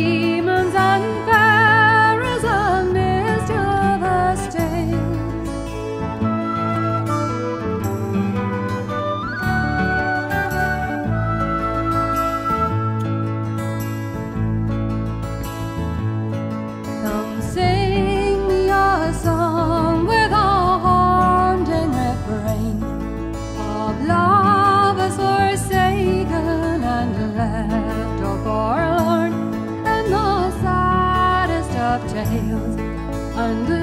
demons and pharaohs long is to the stain. Come sing me a song with all harmed and refrain of lovers forsaken and left forlorn, and the saddest of tales.